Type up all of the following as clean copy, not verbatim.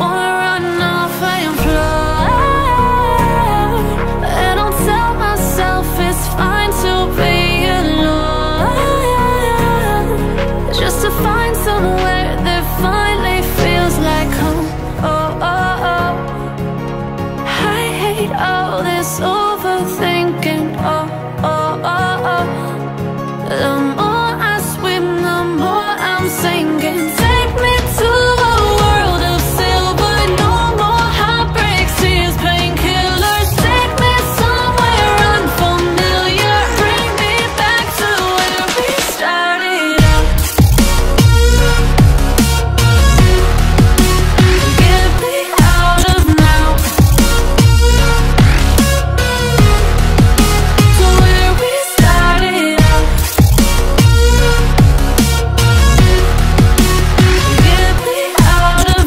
wanna run off and fly, and I'll tell myself it's fine to be alone, just to find somewhere that finally feels like home. Oh, oh, oh, I hate all this overthinking. Oh, oh, oh, oh, the more I swim, the more I'm sinking. Take me to a world of silver, no more heartbreaks, tears, painkillers. Take me somewhere unfamiliar, bring me back to where we started out. Get me out of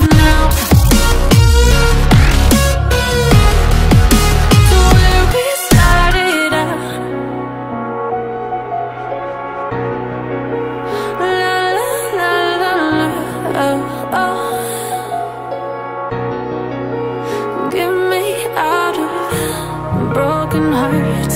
now, to where we started out. Get me out of now, to where we started out. La la la la, oh, oh. Get me out of broken hearts